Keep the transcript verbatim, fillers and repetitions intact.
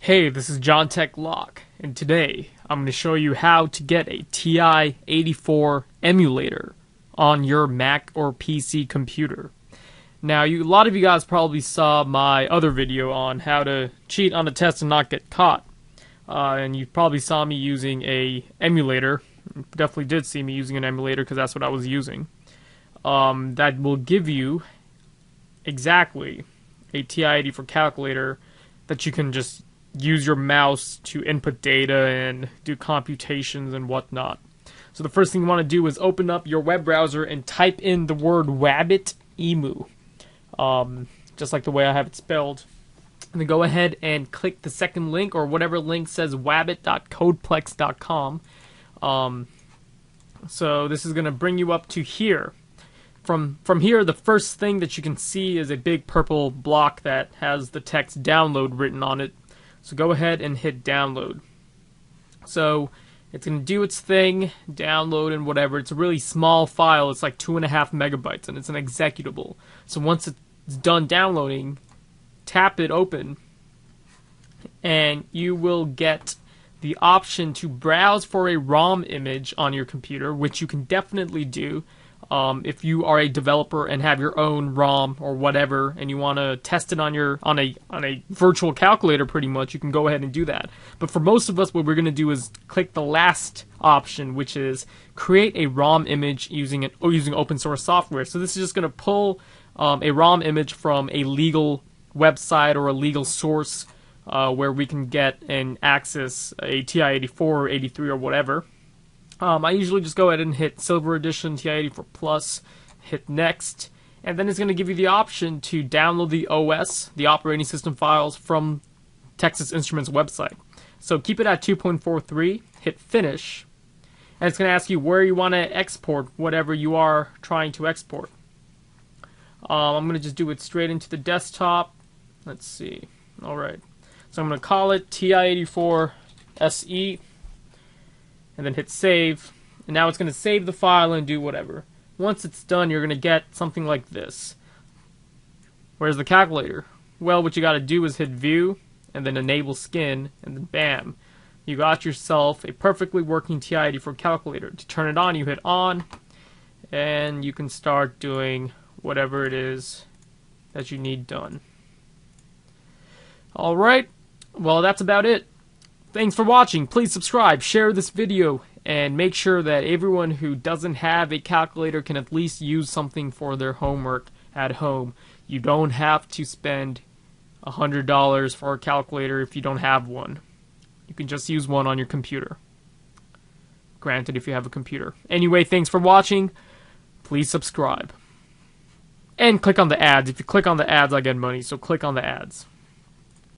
Hey, this is John Tech Locke, and today I'm going to show you how to get a T I eighty-four emulator on your Mac or P C computer. Now, you, a lot of you guys probably saw my other video on how to cheat on a test and not get caught, uh, and you probably saw me using a emulator. You definitely did see me using an emulator because that's what I was using. Um, that will give you exactly a T I eighty-four calculator that you can just use your mouse to input data and do computations and whatnot. So the first thing you want to do is open up your web browser and type in the word wabbit emu, um, just like the way I have it spelled. And then go ahead and click the second link or whatever link says wabbit dot codeplex dot com. Um, so this is going to bring you up to here. From, from here, the first thing that you can see is a big purple block that has the text download written on it. So go ahead and hit download. So it's going to do its thing, download and whatever. It's a really small file. It's like two and a half megabytes, and it's an executable. So once it's done downloading, tap it open, and you will get the option to browse for a ROM image on your computer, which you can definitely do um, if you are a developer and have your own ROM or whatever, and you want to test it on your on a on a virtual calculator. Pretty much, you can go ahead and do that. But for most of us, what we're going to do is click the last option, which is create a ROM image using an using open source software. So this is just going to pull um, a ROM image from a legal website or a legal source uh, where we can get and access a T I eighty-four or eighty-three or whatever. Um, I usually just go ahead and hit Silver Edition T I eighty-four Plus, hit Next, and then it's going to give you the option to download the O S, the operating system files, from Texas Instruments website. So keep it at two point four three, hit Finish, and it's going to ask you where you want to export whatever you are trying to export. Um, I'm going to just do it straight into the desktop. Let's see. Alright. So I'm going to call it T I eighty-four S E. And then hit save, and now it's going to save the file and do whatever. Once it's done, you're going to get something like this. Where's the calculator? Well, what you got to do is hit view, and then enable skin, and then bam. You got yourself a perfectly working T I eighty-four calculator. To turn it on, you hit on, and you can start doing whatever it is that you need done. Alright, well that's about it. Thanks for watching. Please subscribe, share this video, and make sure that everyone who doesn't have a calculator can at least use something for their homework at home. You don't have to spend one hundred dollars for a calculator if you don't have one. You can just use one on your computer. Granted, if you have a computer. Anyway, thanks for watching. Please subscribe. And click on the ads. If you click on the ads, I get money, so click on the ads.